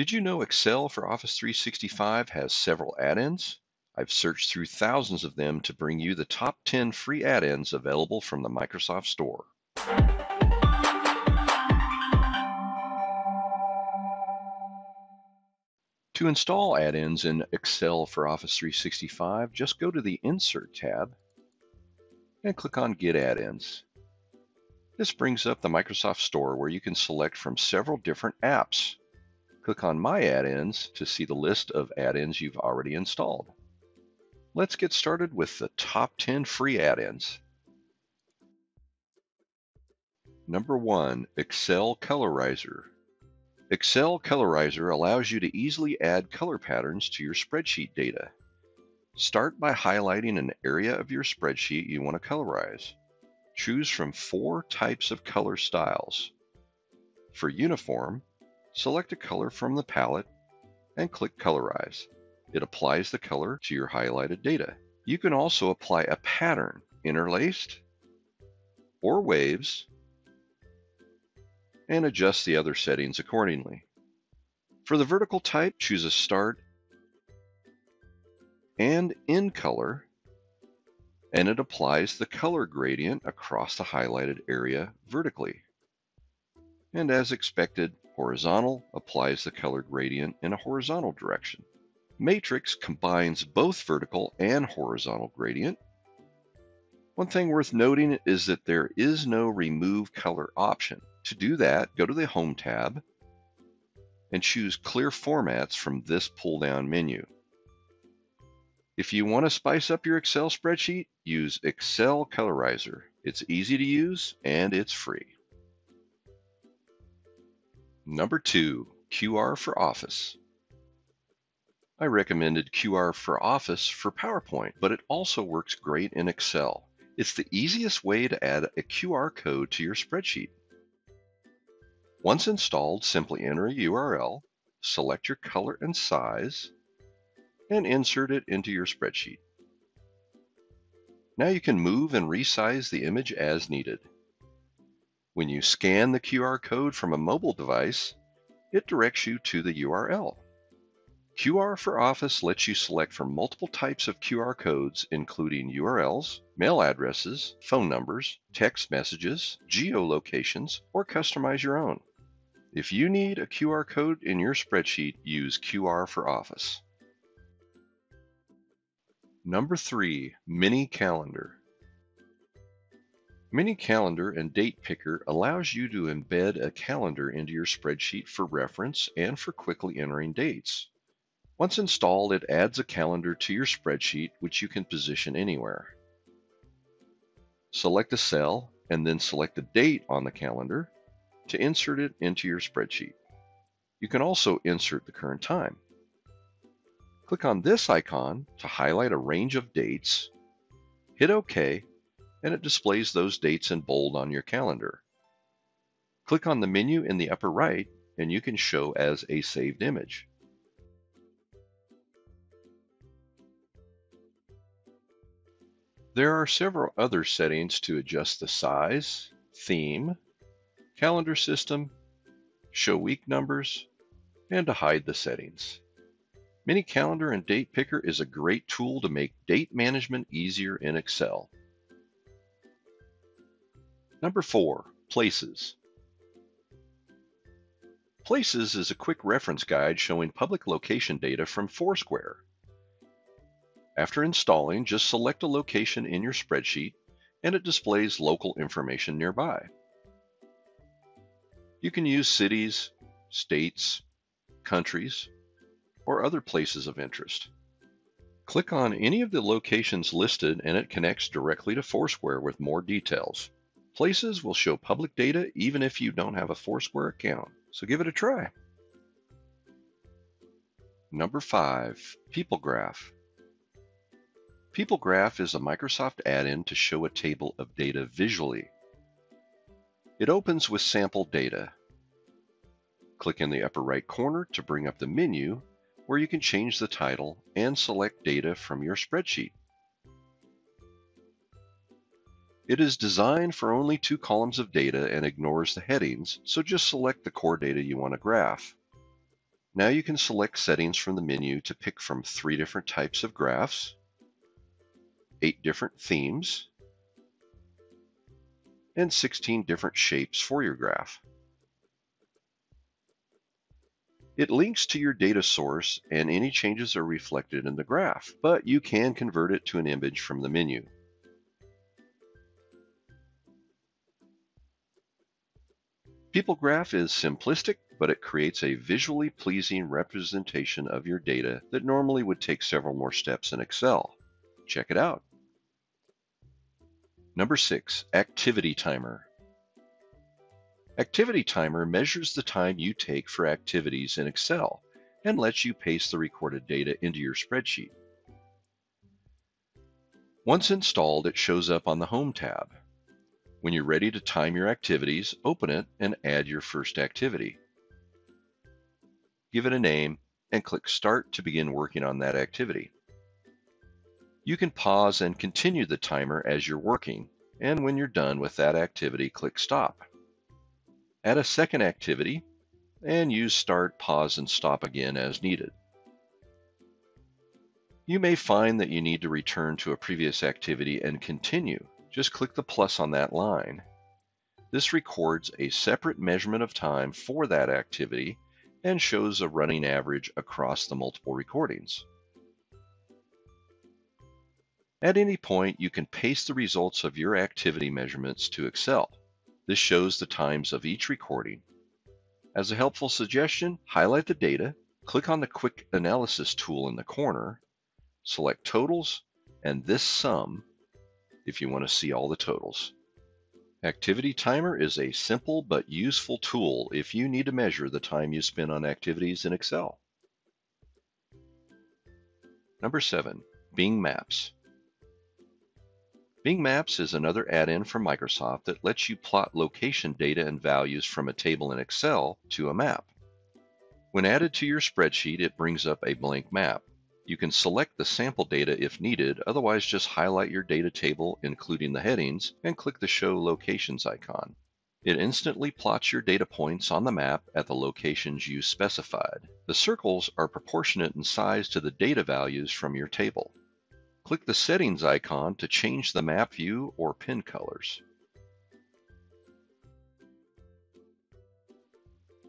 Did you know Excel for Office 365 has several add-ins? I've searched through thousands of them to bring you the top 10 free add-ins available from the Microsoft Store. To install add-ins in Excel for Office 365, just go to the Insert tab and click on Get Add-ins. This brings up the Microsoft Store where you can select from several different apps. Click on My Add-ins to see the list of add-ins you've already installed. Let's get started with the top 10 free add-ins. Number 1, Excel Colorizer. Excel Colorizer allows you to easily add color patterns to your spreadsheet data. Start by highlighting an area of your spreadsheet you want to colorize. Choose from 4 types of color styles. For uniform, select a color from the palette and click Colorize. It applies the color to your highlighted data. You can also apply a pattern, interlaced or waves, and adjust the other settings accordingly. For the vertical type, choose a start and end color, and it applies the color gradient across the highlighted area vertically. And as expected, horizontal applies the color gradient in a horizontal direction. Matrix combines both vertical and horizontal gradient. One thing worth noting is that there is no remove color option. To do that, go to the Home tab and choose Clear Formats from this pull-down menu. If you want to spice up your Excel spreadsheet, use Excel Colorizer. It's easy to use and it's free. Number 2, QR4Office. I recommended QR4Office for PowerPoint, but it also works great in Excel. It's the easiest way to add a QR code to your spreadsheet. Once installed, simply enter a URL, select your color and size, and insert it into your spreadsheet. Now you can move and resize the image as needed. When you scan the QR code from a mobile device, it directs you to the URL. QR4Office lets you select from multiple types of QR codes, including URLs, mail addresses, phone numbers, text messages, geolocations, or customize your own. If you need a QR code in your spreadsheet, use QR4Office. Number 3, Mini Calendar. Mini Calendar and Date Picker allows you to embed a calendar into your spreadsheet for reference and for quickly entering dates. Once installed, it adds a calendar to your spreadsheet, which you can position anywhere. Select a cell and then select the date on the calendar to insert it into your spreadsheet. You can also insert the current time. Click on this icon to highlight a range of dates, hit OK, and it displays those dates in bold on your calendar. Click on the menu in the upper right and you can show as a saved image. There are several other settings to adjust the size, theme, calendar system, show week numbers, and to hide the settings. Mini Calendar and Date Picker is a great tool to make date management easier in Excel. Number 4, Places. Places is a quick reference guide showing public location data from Foursquare. After installing, just select a location in your spreadsheet and it displays local information nearby. You can use cities, states, countries, or other places of interest. Click on any of the locations listed and it connects directly to Foursquare with more details. Places will show public data even if you don't have a Foursquare account, so give it a try. Number 5, People Graph. People Graph is a Microsoft add-in to show a table of data visually. It opens with sample data. Click in the upper right corner to bring up the menu where you can change the title and select data from your spreadsheet. It is designed for only 2 columns of data and ignores the headings, so just select the core data you want to graph. Now you can select settings from the menu to pick from 3 different types of graphs, 8 different themes, and 16 different shapes for your graph. It links to your data source and any changes are reflected in the graph, but you can convert it to an image from the menu. People Graph is simplistic, but it creates a visually pleasing representation of your data that normally would take several more steps in Excel. Check it out. Number 6, Activity Timer. Activity Timer measures the time you take for activities in Excel and lets you paste the recorded data into your spreadsheet. Once installed, it shows up on the Home tab. When you're ready to time your activities, open it and add your first activity. Give it a name and click Start to begin working on that activity. You can pause and continue the timer as you're working, and when you're done with that activity, click Stop. Add a second activity and use Start, Pause, and Stop again as needed. You may find that you need to return to a previous activity and continue. Just click the plus on that line. This records a separate measurement of time for that activity and shows a running average across the multiple recordings. At any point, you can paste the results of your activity measurements to Excel. This shows the times of each recording. As a helpful suggestion, highlight the data, click on the Quick Analysis tool in the corner, select Totals, and this sum, if you want to see all the totals. Activity Timer is a simple but useful tool if you need to measure the time you spend on activities in Excel. Number 7, Bing Maps. Bing Maps is another add-in from Microsoft that lets you plot location data and values from a table in Excel to a map. When added to your spreadsheet, it brings up a blank map. You can select the sample data if needed, otherwise just highlight your data table, including the headings, and click the Show Locations icon. It instantly plots your data points on the map at the locations you specified. The circles are proportionate in size to the data values from your table. Click the Settings icon to change the map view or pen colors.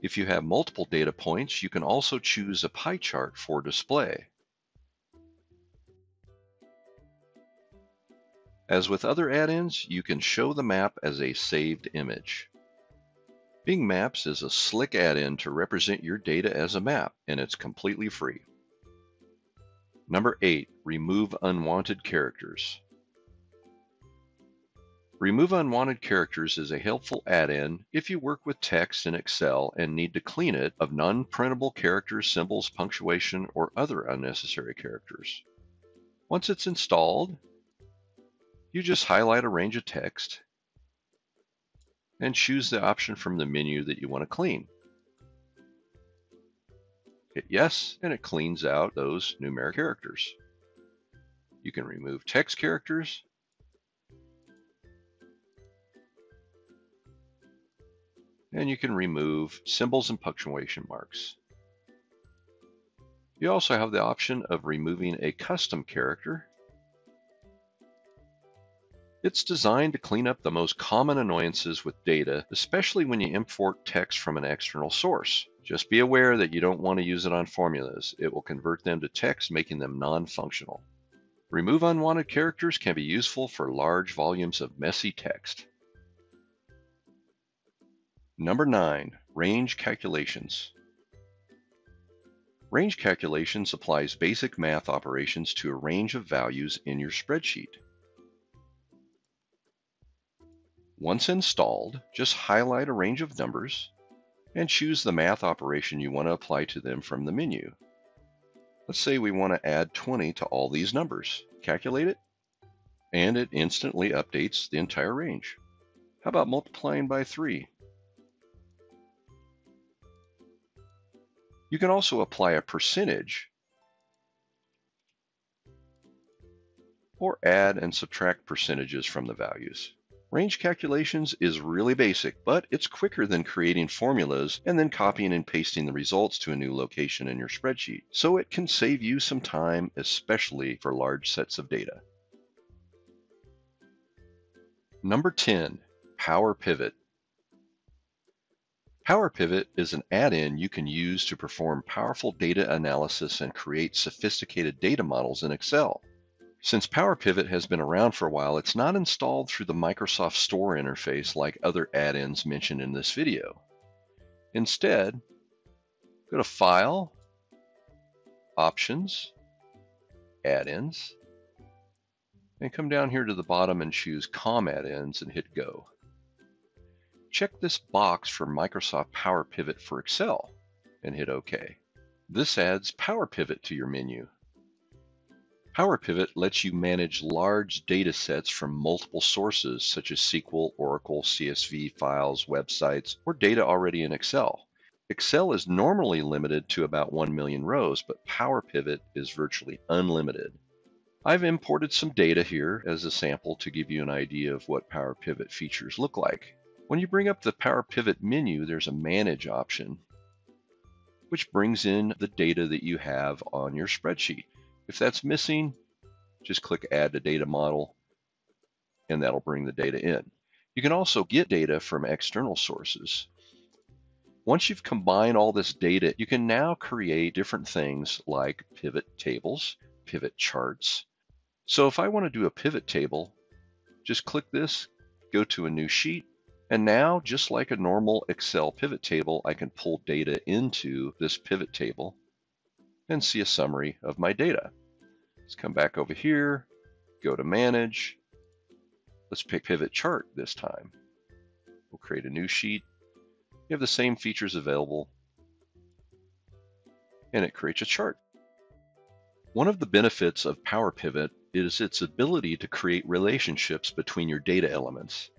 If you have multiple data points, you can also choose a pie chart for display. As with other add-ins, you can show the map as a saved image. Bing Maps is a slick add-in to represent your data as a map, and it's completely free. Number 8, Remove Unwanted Characters. Remove Unwanted Characters is a helpful add-in if you work with text in Excel and need to clean it of non-printable characters, symbols, punctuation, or other unnecessary characters. Once it's installed, you just highlight a range of text and choose the option from the menu that you want to clean. Hit yes, and it cleans out those numeric characters. You can remove text characters and you can remove symbols and punctuation marks. You also have the option of removing a custom character. It's designed to clean up the most common annoyances with data, especially when you import text from an external source. Just be aware that you don't want to use it on formulas. It will convert them to text, making them non-functional. Remove unwanted characters can be useful for large volumes of messy text. Number 9, Range Calculations. Range Calculations applies basic math operations to a range of values in your spreadsheet. Once installed, just highlight a range of numbers and choose the math operation you want to apply to them from the menu. Let's say we want to add 20 to all these numbers. Calculate it, and it instantly updates the entire range. How about multiplying by 3? You can also apply a percentage or add and subtract percentages from the values. Range calculations is really basic, but it's quicker than creating formulas and then copying and pasting the results to a new location in your spreadsheet, so it can save you some time, especially for large sets of data. Number 10, Power Pivot. Power Pivot is an add-in you can use to perform powerful data analysis and create sophisticated data models in Excel. Since Power Pivot has been around for a while, it's not installed through the Microsoft Store interface like other add-ins mentioned in this video. Instead, go to File, Options, Add-ins, and come down here to the bottom and choose COM Add-ins and hit Go. Check this box for Microsoft Power Pivot for Excel and hit OK. This adds Power Pivot to your menu. Power Pivot lets you manage large data sets from multiple sources such as SQL, Oracle, CSV files, websites, or data already in Excel. Excel is normally limited to about 1 million rows, but Power Pivot is virtually unlimited. I've imported some data here as a sample to give you an idea of what Power Pivot features look like. When you bring up the Power Pivot menu, there's a Manage option, which brings in the data that you have on your spreadsheet. If that's missing, just click Add to Data Model, and that'll bring the data in. You can also get data from external sources. Once you've combined all this data, you can now create different things like pivot tables, pivot charts. So if I want to do a pivot table, just click this, go to a new sheet, and now, just like a normal Excel pivot table, I can pull data into this pivot table and see a summary of my data. Let's come back over here, go to Manage. Let's pick Pivot Chart this time. We'll create a new sheet. You have the same features available, and it creates a chart. One of the benefits of Power Pivot is its ability to create relationships between your data elements.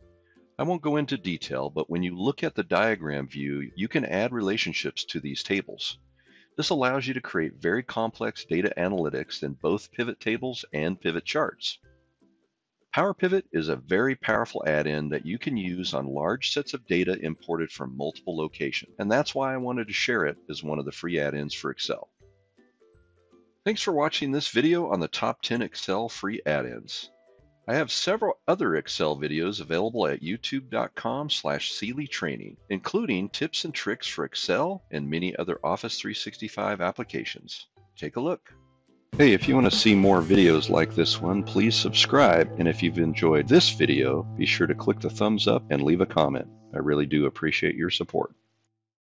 I won't go into detail, but when you look at the diagram view, you can add relationships to these tables. This allows you to create very complex data analytics in both pivot tables and pivot charts. Power Pivot is a very powerful add-in that you can use on large sets of data imported from multiple locations, and that's why I wanted to share it as one of the free add-ins for Excel. Thanks for watching this video on the top 10 Excel free add-ins. I have several other Excel videos available at youtube.com/Sele Training, including tips and tricks for Excel and many other Office 365 applications. Take a look. Hey, if you want to see more videos like this one, please subscribe. And if you've enjoyed this video, be sure to click the thumbs up and leave a comment. I really do appreciate your support.